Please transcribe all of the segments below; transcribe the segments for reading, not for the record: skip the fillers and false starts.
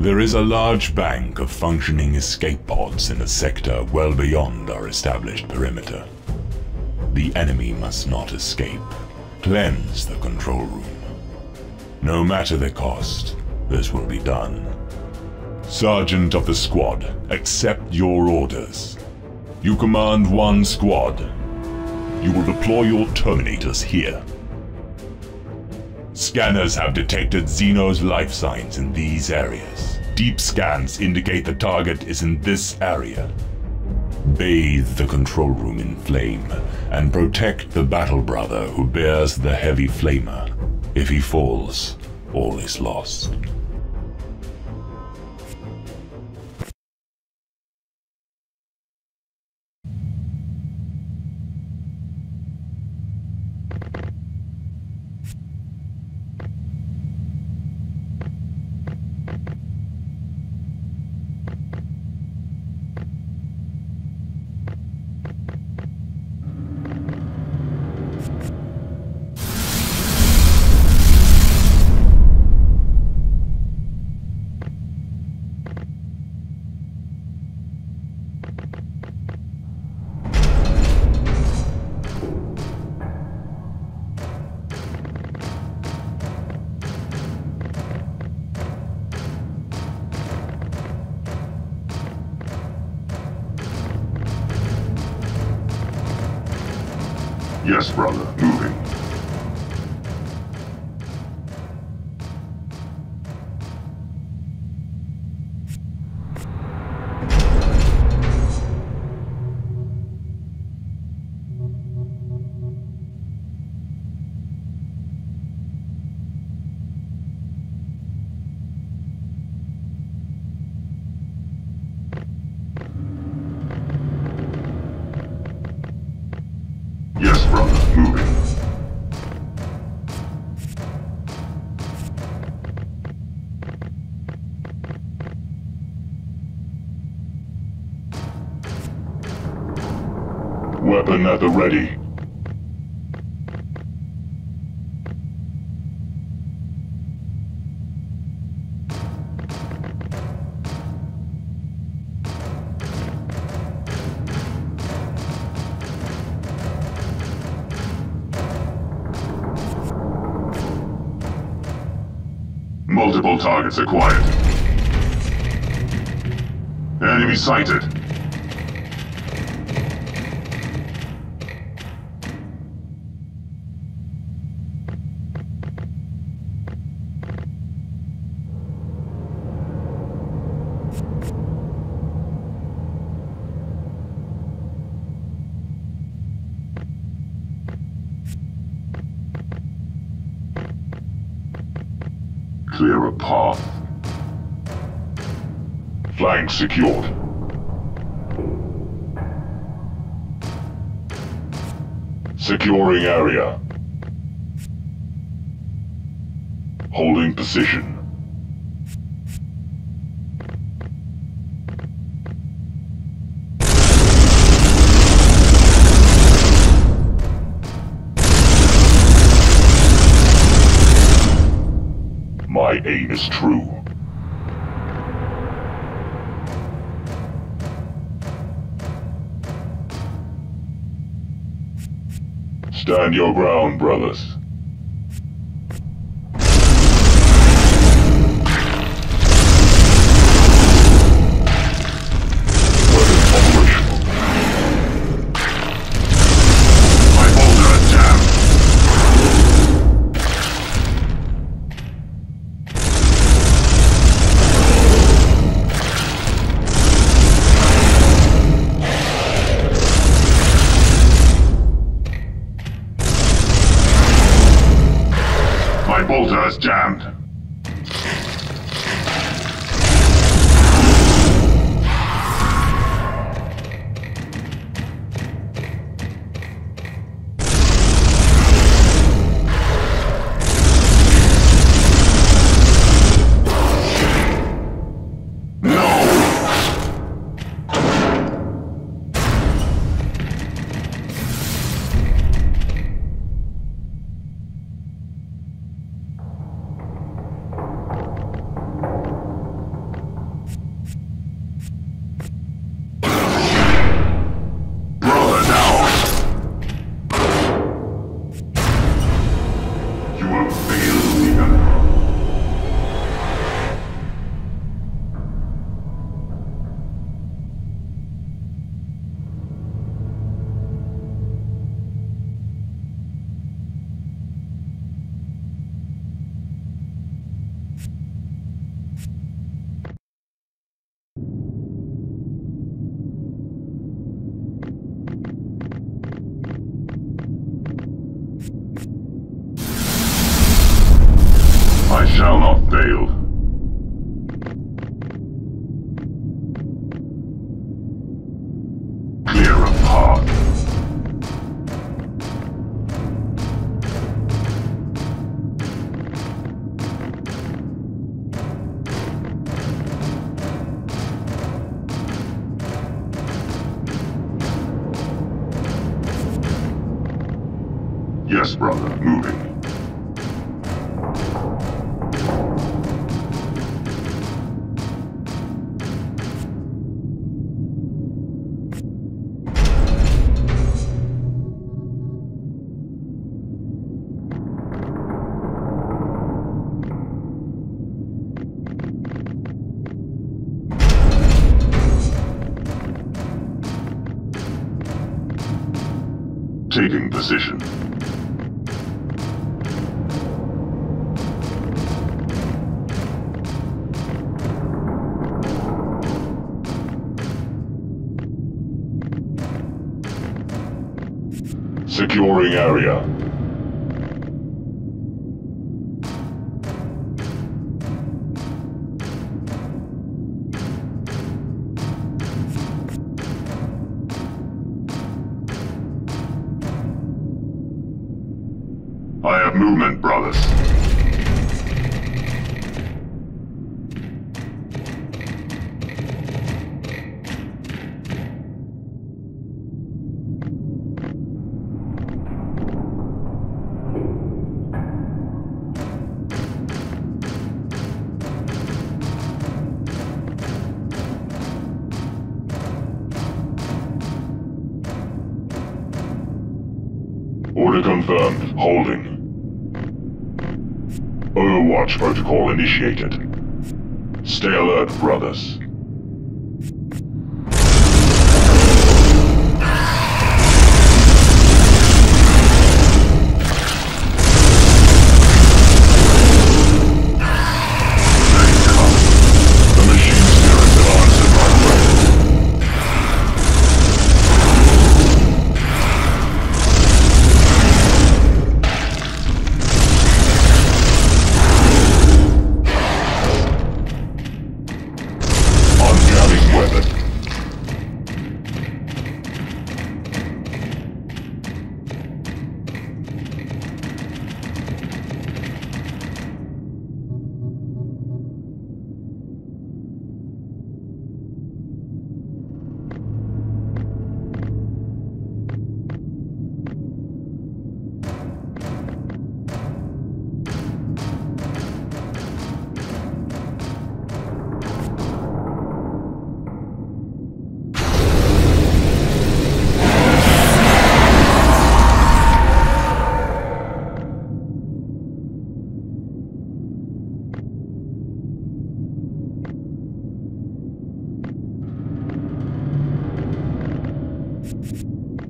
There is a large bank of functioning escape pods in a sector well beyond our established perimeter. The enemy must not escape. Cleanse the control room. No matter the cost, this will be done. Sergeant of the squad, accept your orders. You command one squad. You will deploy your terminators here. Scanners have detected Xenos life signs in these areas. Deep scans indicate the target is in this area. Bathe the control room in flame and protect the battle brother who bears the heavy flamer. If he falls, all is lost. Yes, brother. Moving. Weapon at the ready. Multiple targets acquired. Enemy sighted. Clear a path. Flank secured. Securing area. Holding position. My aim is true. Stand your ground, brothers. Bolter is jammed. shall not fail. Yes, brother. Moving. Taking position. Securing area. I have movement, brothers. Order confirmed. Holding. Overwatch protocol initiated. Stay alert, brothers.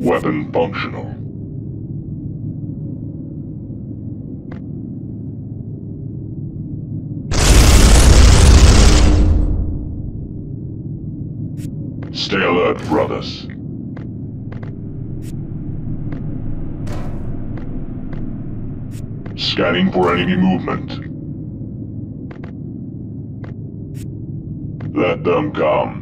Weapon functional. Stay alert, brothers. Scanning for enemy movement. Let them come.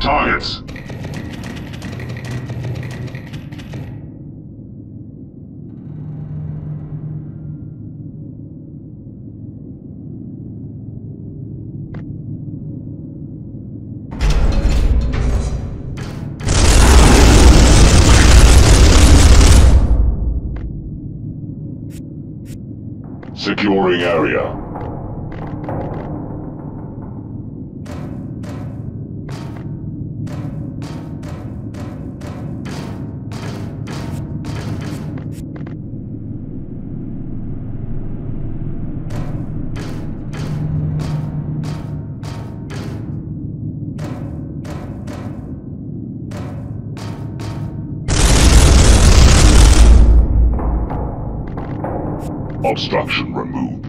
Targets. Securing area. Obstruction removed.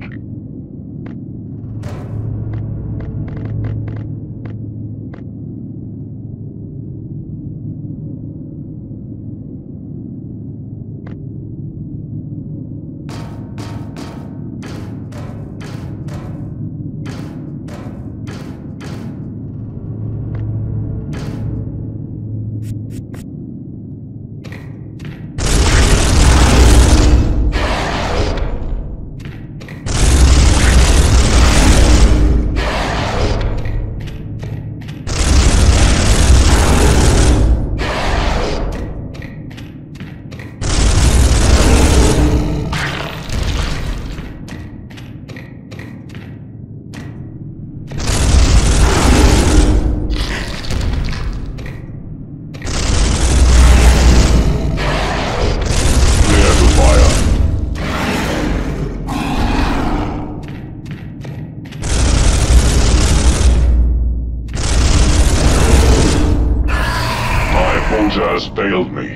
Has failed me.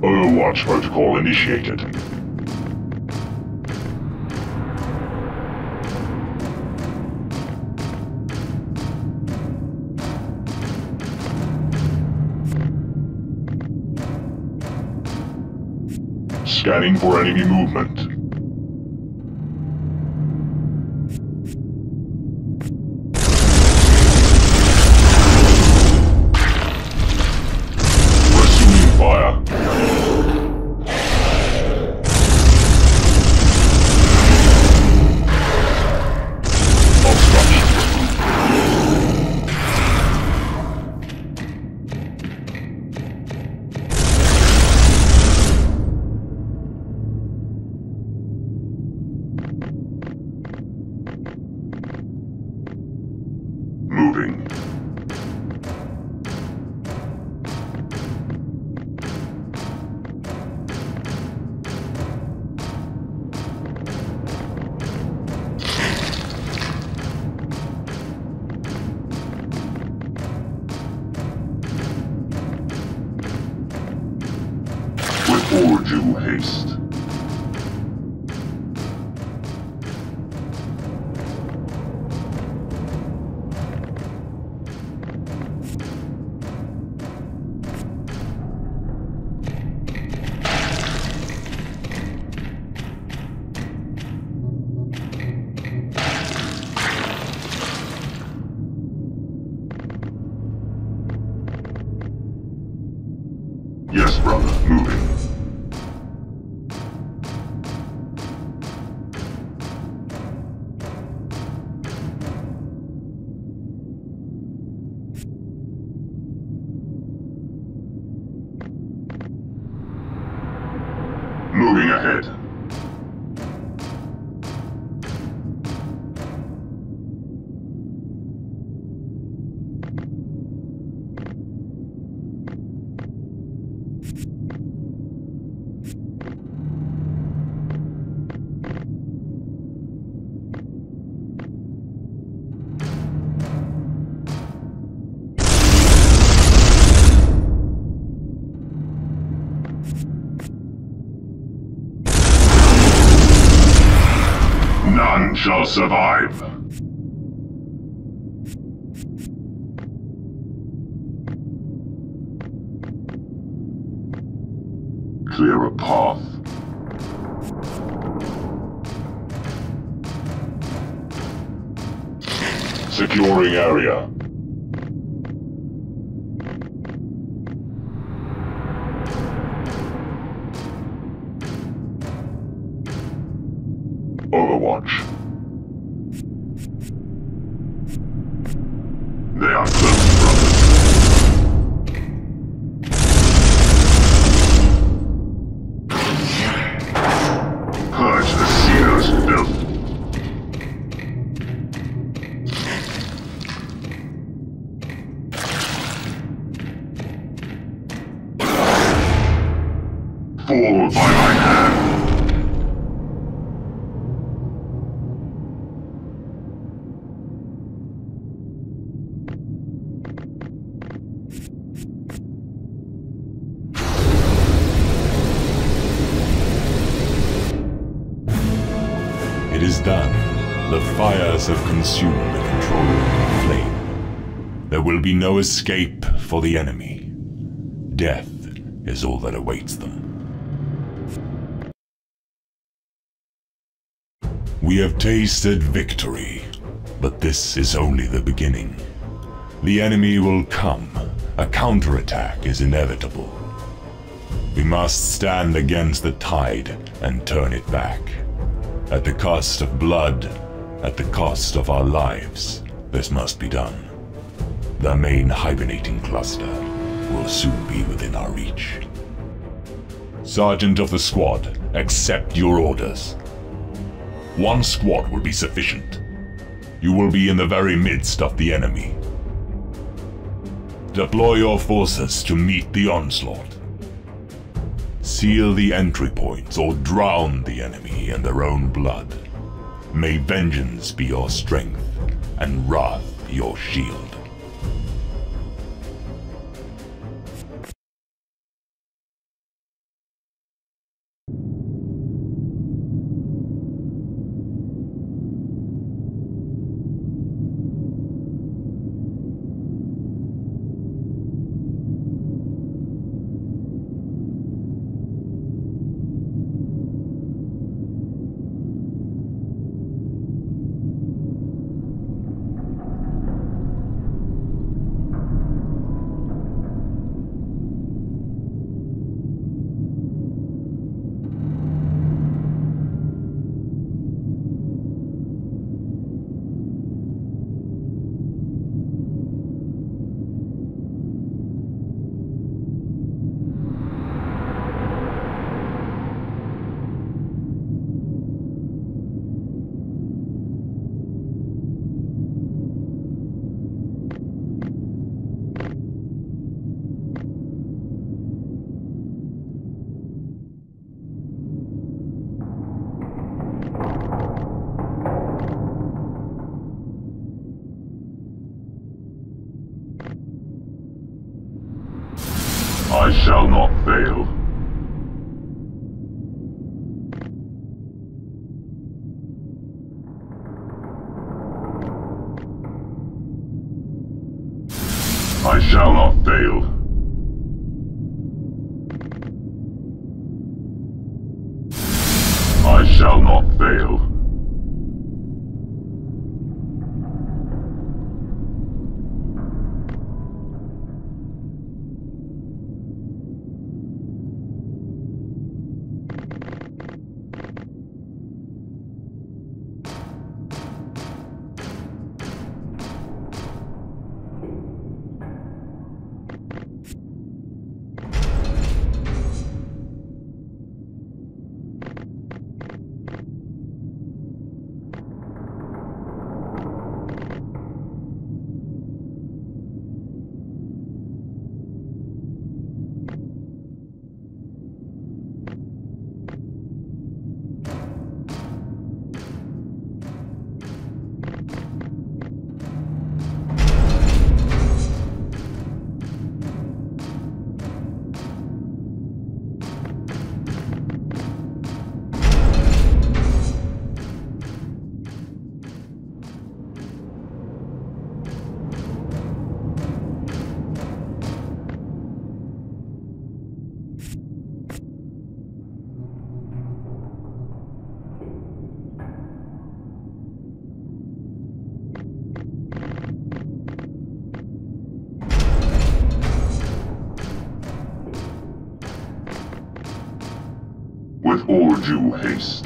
Overwatch protocol initiated. Scanning for enemy movement. Receiving fire. Or do haste. Yes, brother, moving. Moving ahead. None shall survive. Clear a path. Securing area. Overwatch. They are close, brothers. Purge the Xenos filth. controlled by my hand. It is done. The fires have consumed the controlling flame. There will be no escape for the enemy. Death is all that awaits them. We have tasted victory, but this is only the beginning. The enemy will come. A counterattack is inevitable. We must stand against the tide and turn it back. At the cost of blood, at the cost of our lives, this must be done. The main hibernating cluster will soon be within our reach. Sergeant of the squad, accept your orders. One squad will be sufficient. You will be in the very midst of the enemy. Deploy your forces to meet the onslaught. Seal the entry points or drown the enemy in their own blood. May vengeance be your strength and wrath your shield. I shall not fail. I shall not fail. I shall not fail. With all due haste.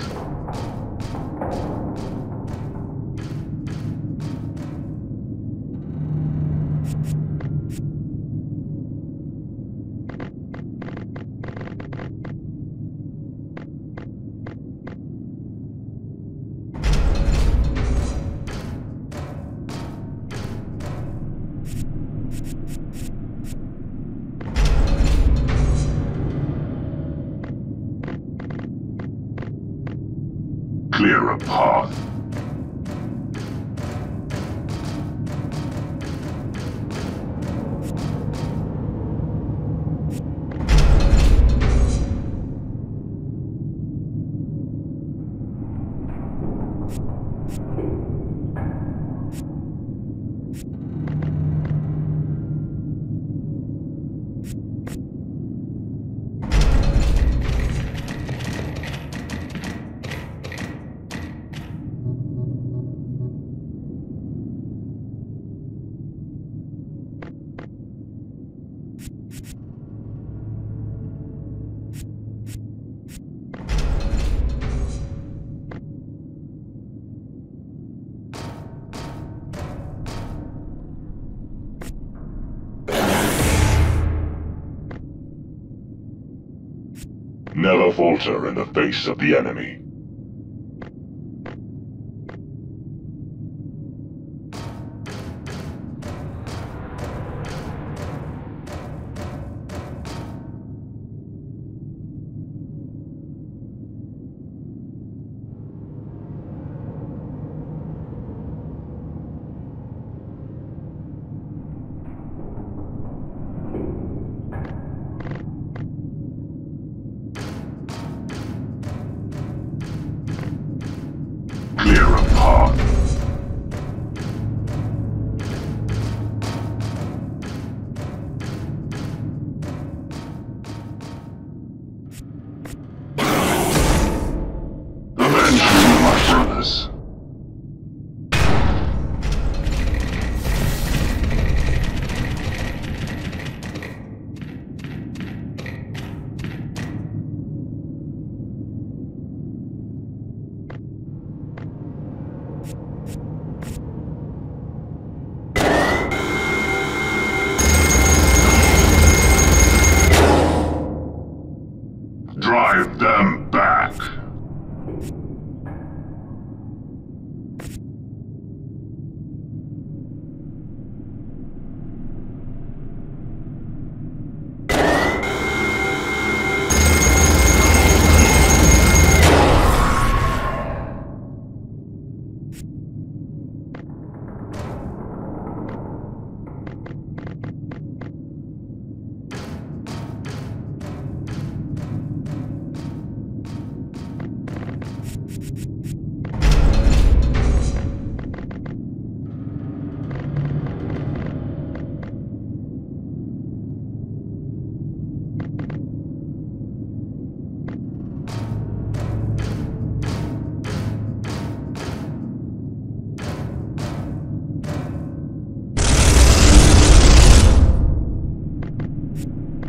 clear a path. Never falter in the face of the enemy.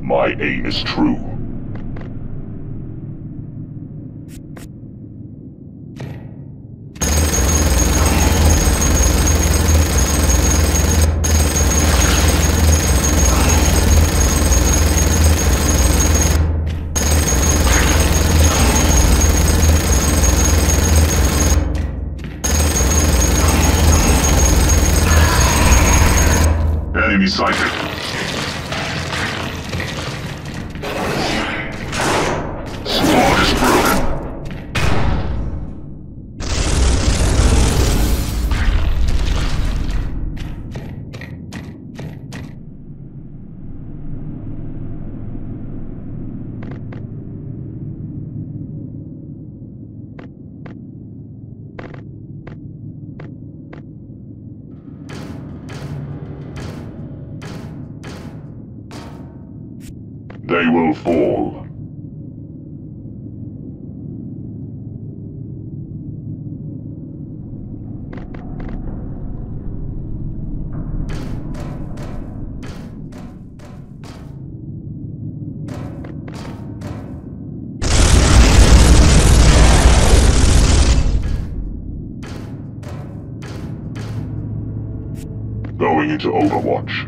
My aim is true. Enemy sighted. They will fall. Going into Overwatch.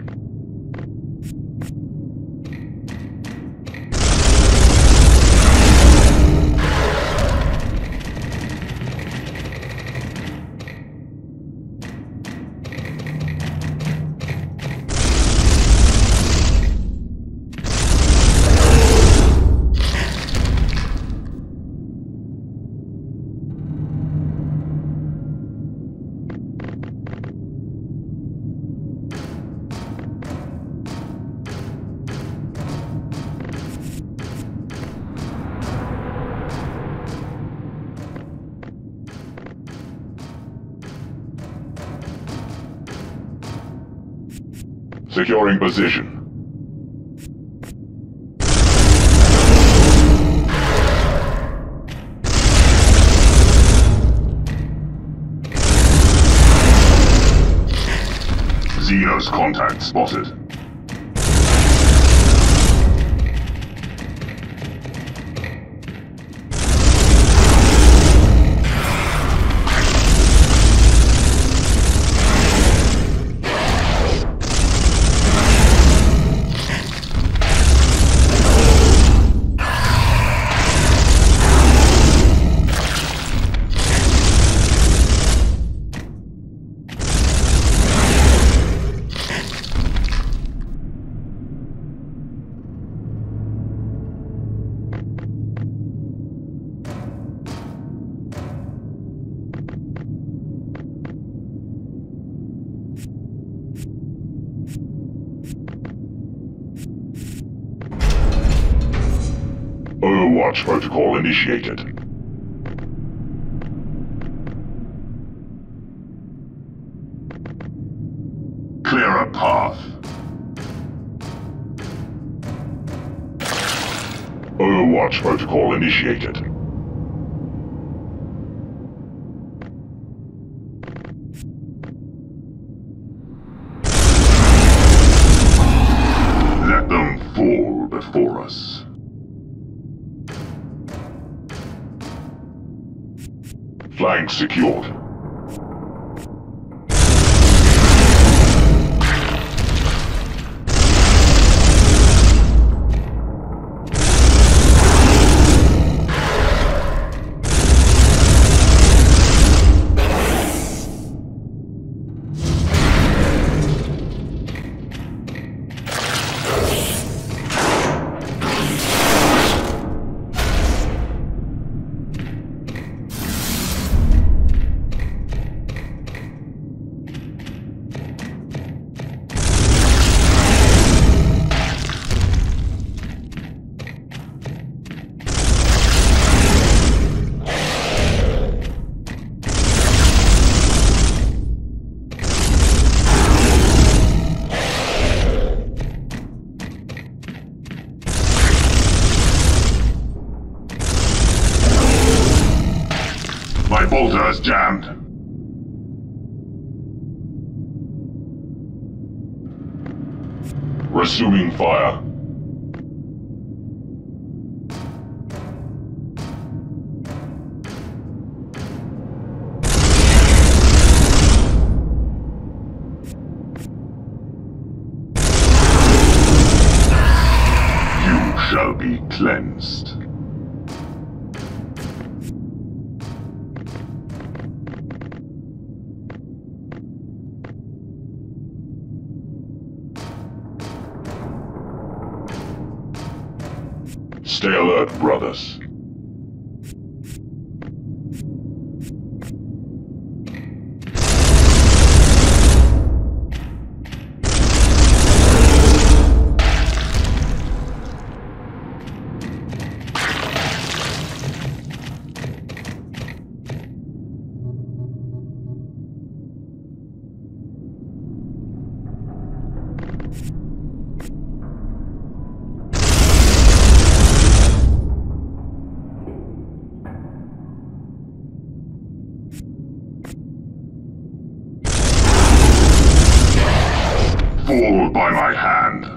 Securing position. Xenos contact spotted. Overwatch protocol initiated. Clear a path. Overwatch protocol initiated. Let them fall before us. Flank secured. My bolter is jammed. Resuming fire. You shall be cleansed. Stay alert, brothers. Fall by my hand.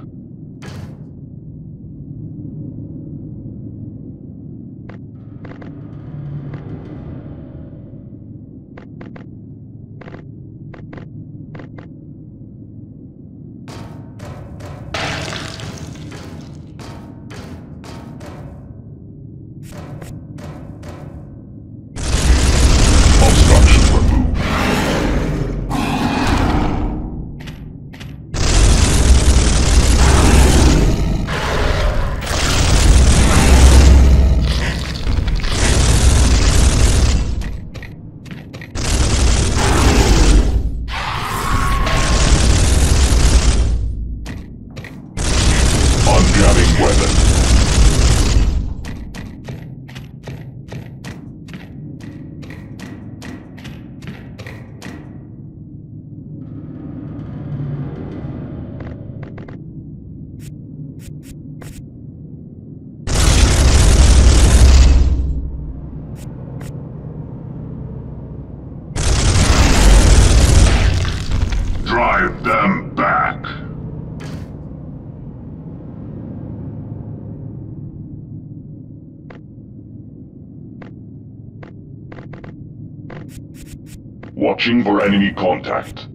Watching for enemy contact.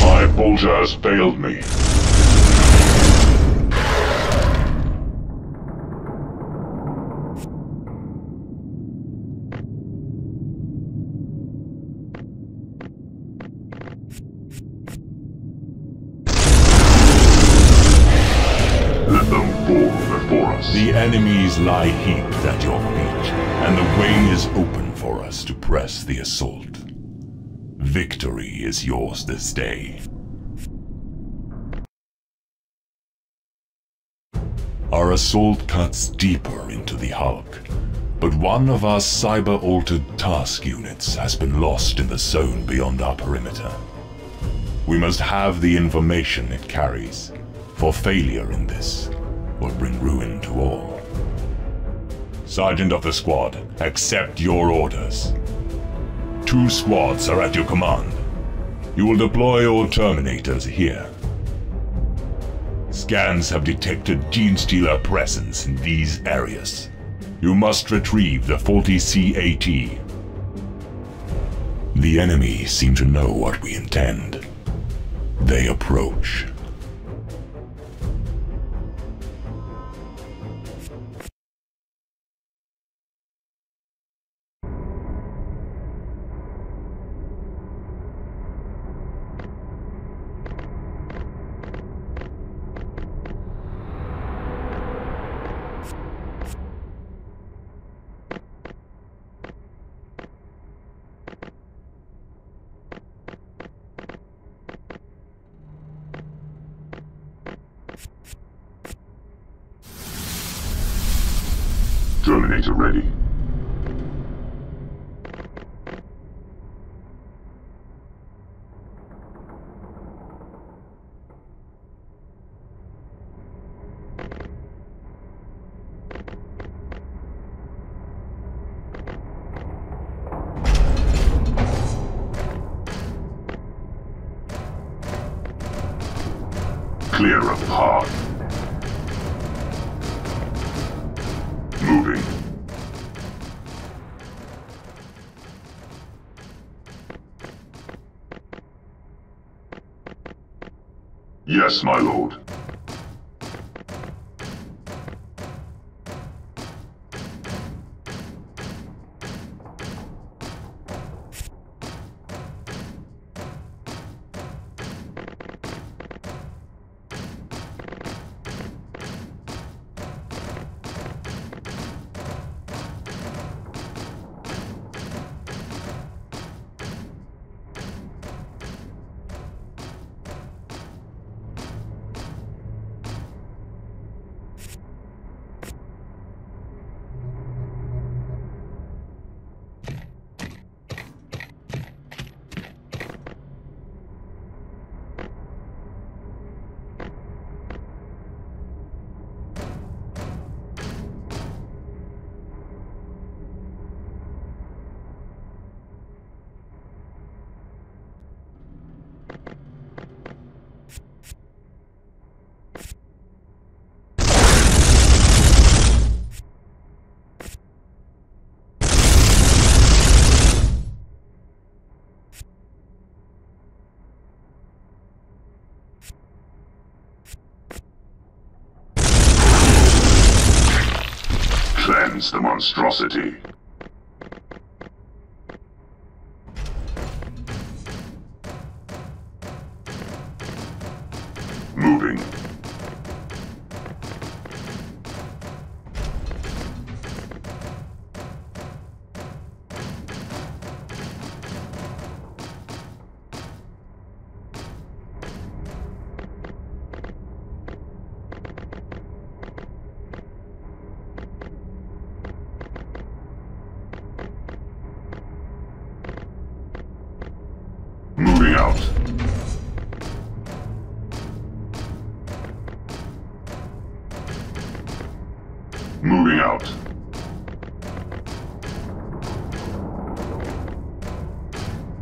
My bolter has failed me. The enemies lie heaped at your feet, and the way is open for us to press the assault. Victory is yours this day. Our assault cuts deeper into the hulk, but one of our cyber-altered task units has been lost in the zone beyond our perimeter. We must have the information it carries, for failure in this will bring ruin to all. Sergeant of the squad, accept your orders. 2 squads are at your command. You will deploy your Terminators here. Scans have detected Gene Stealer presence in these areas. You must retrieve the 40 CAT. The enemy seem to know what we intend. They approach. Terminator ready. Clear a path. Moving. Yes, my lord. Cleanse the monstrosity. Moving. Moving out. Moving out.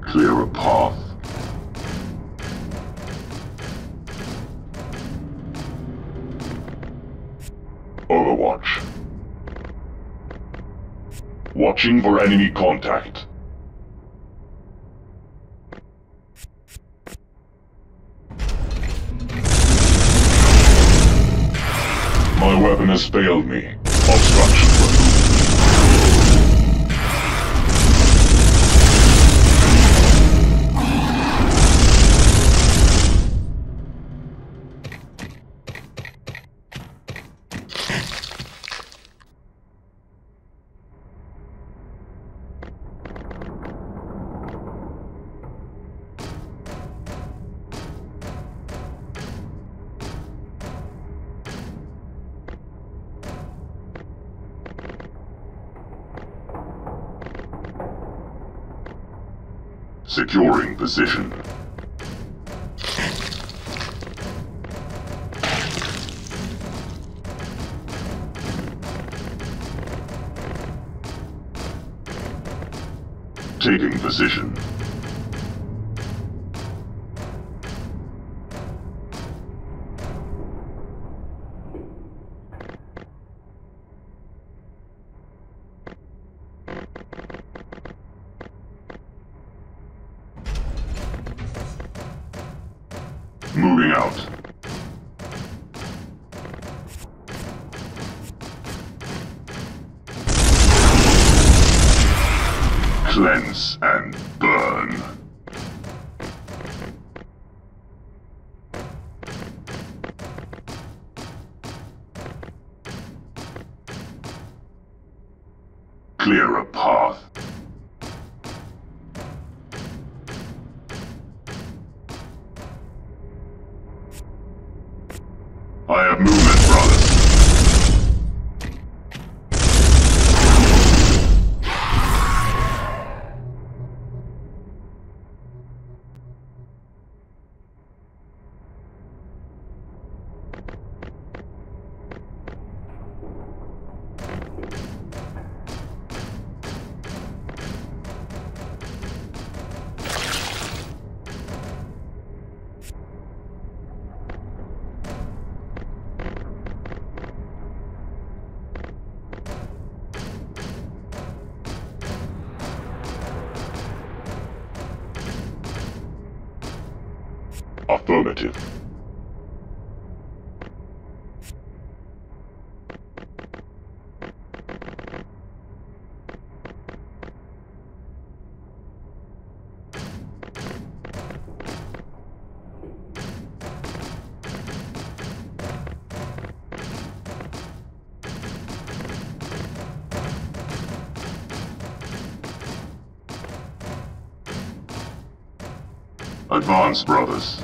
Clear a path. Overwatch. Watching for enemy contact. My weapon has failed me. Obstruction securing position. Taking position. Moving out. Cleanse and burn. Clear a path. I have movement, affirmative. Advance, brothers.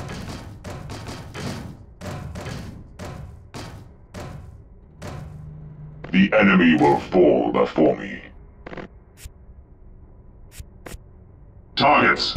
The enemy will fall before me. Targets!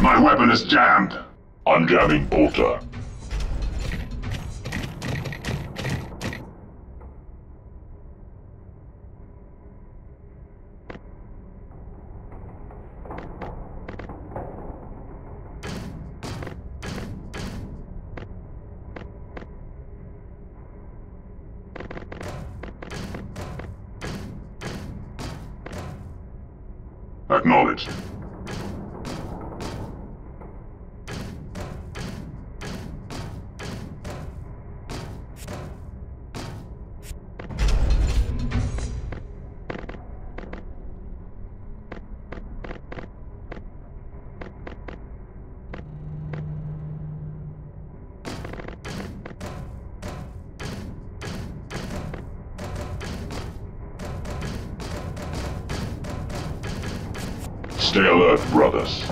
My weapon is jammed! I'm jamming Porter. Acknowledged. Stay alert, brothers.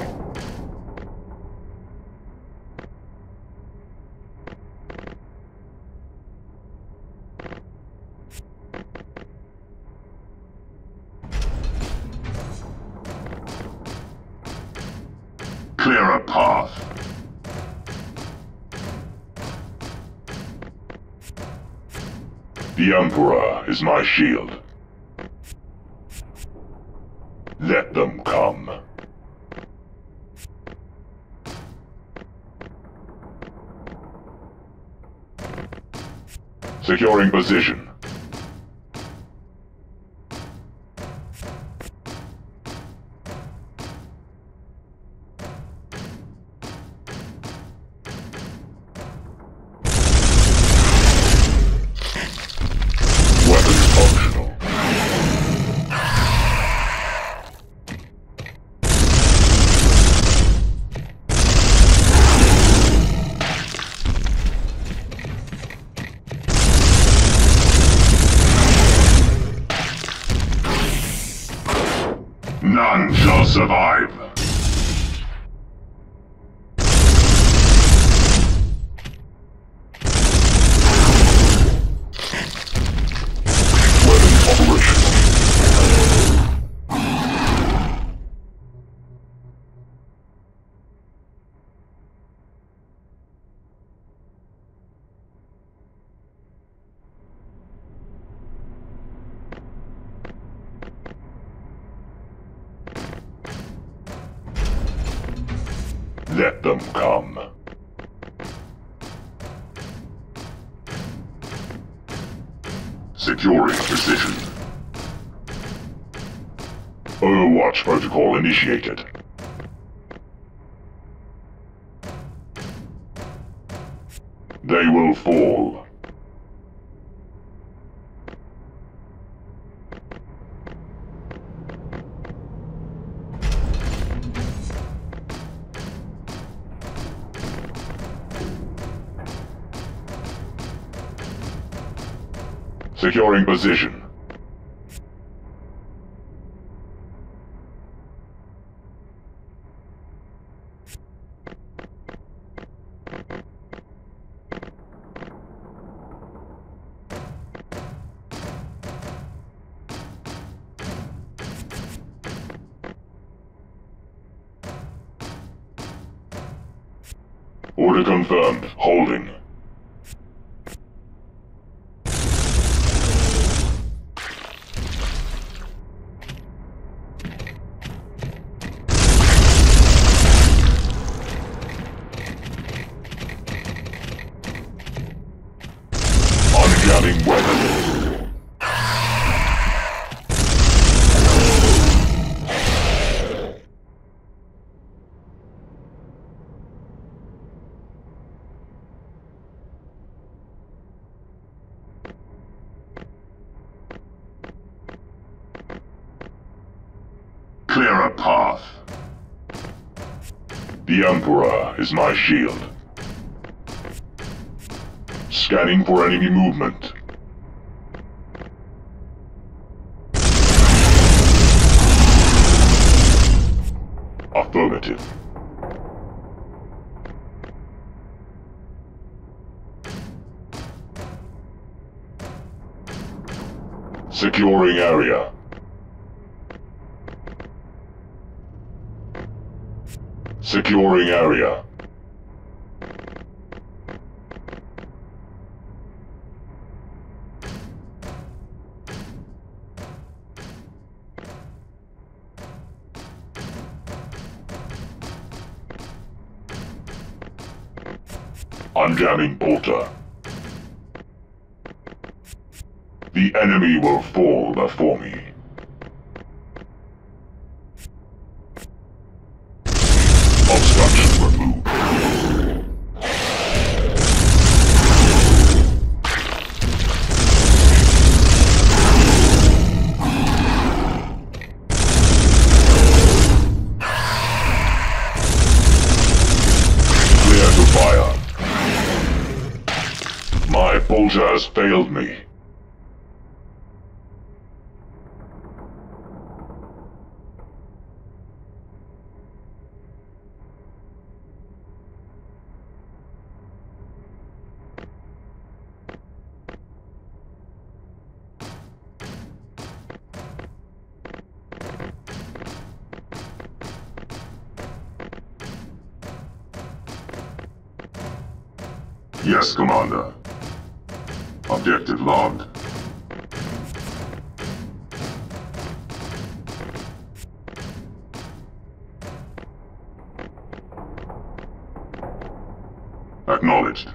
Clear a path. The Emperor is my shield. Let them come. Securing position. None shall survive. Let them come. Securing position. Overwatch protocol initiated. They will fall. Securing position. Order confirmed. Holding. Clear a path. The Emperor is my shield. Scanning for enemy movement. Affirmative. Securing area. Securing area. Unjamming portal. The enemy will fall before me. Soldier has failed me. Yes, Commander. Objective logged. Acknowledged.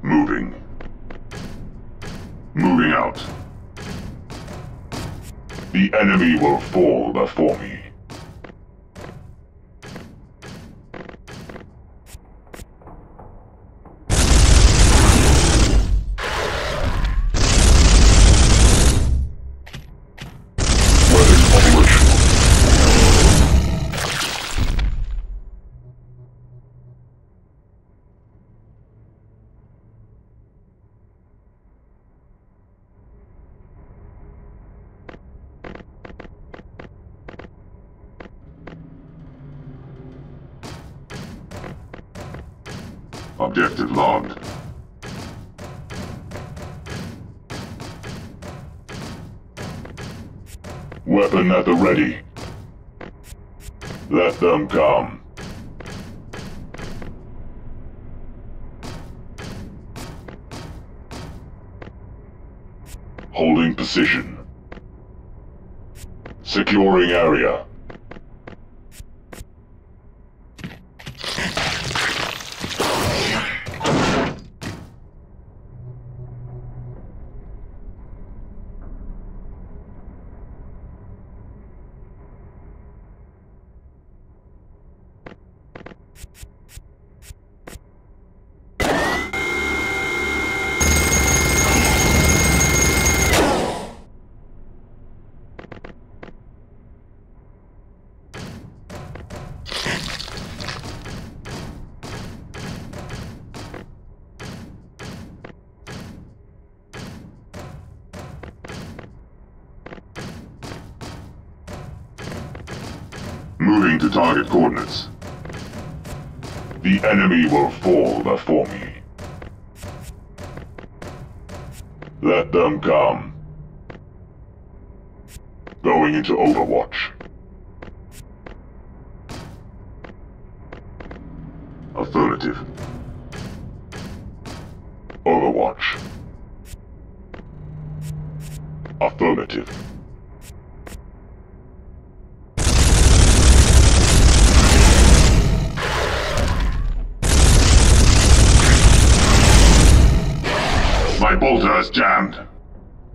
Moving. Moving out. The enemy will fall before me. Objective logged. Weapon at the ready. Let them come. Holding position. Securing area. Moving to target coordinates. The enemy will fall before me. Let them come. Going into overwatch. Affirmative. Overwatch. Affirmative. My bolter is jammed.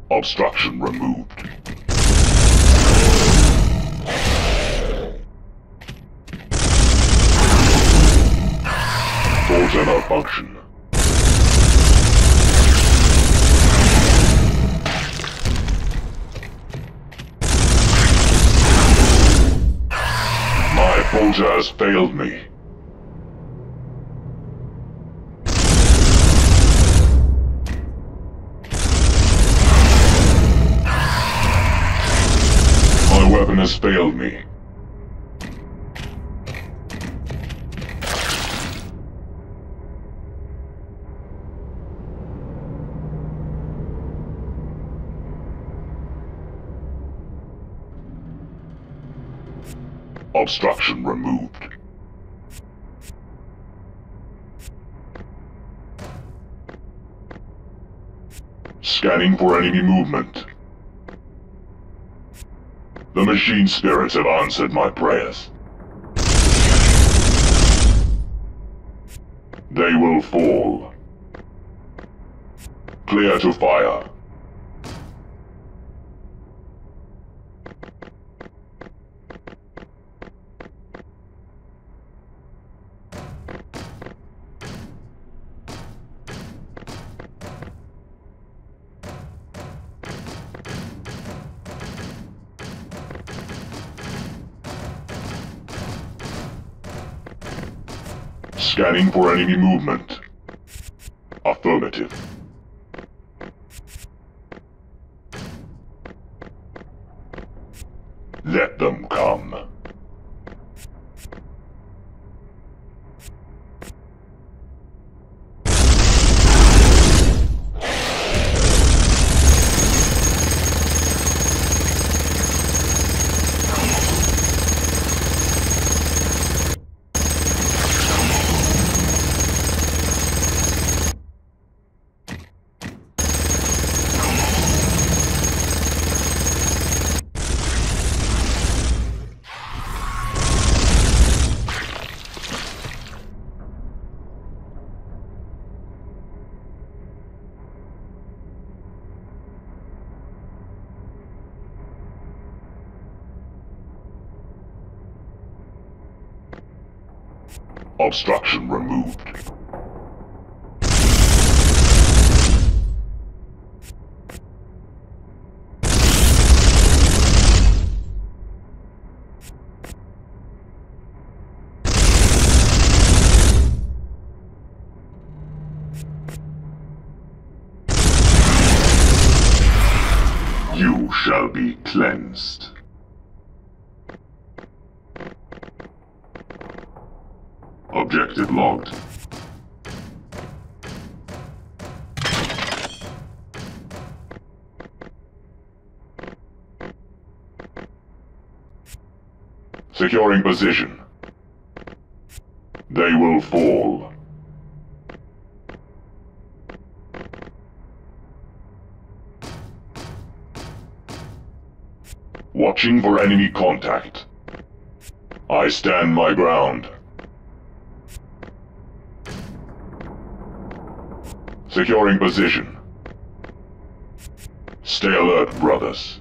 Obstruction removed. Bolter malfunction. My bolter has failed me. Has failed me. Obstruction removed. Scanning for enemy movement. The machine spirits have answered my prayers. They will fall. Clear to fire. Scanning for enemy movement. Affirmative. Let them come. Obstruction removed. You shall be cleansed. Objective logged. Securing position. They will fall. Watching for enemy contact. I stand my ground. Securing position. Stay alert, brothers.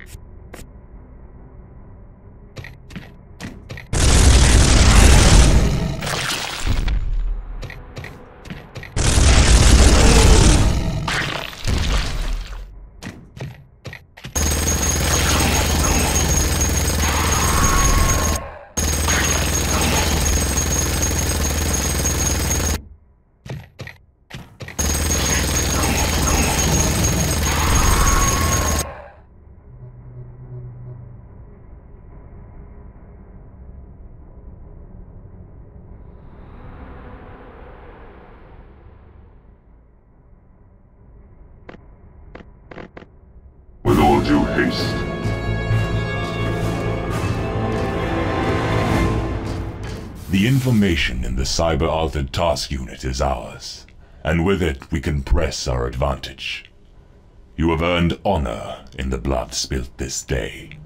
The information in the cyber-authored task unit is ours, and with it we can press our advantage. You have earned honor in the blood spilt this day.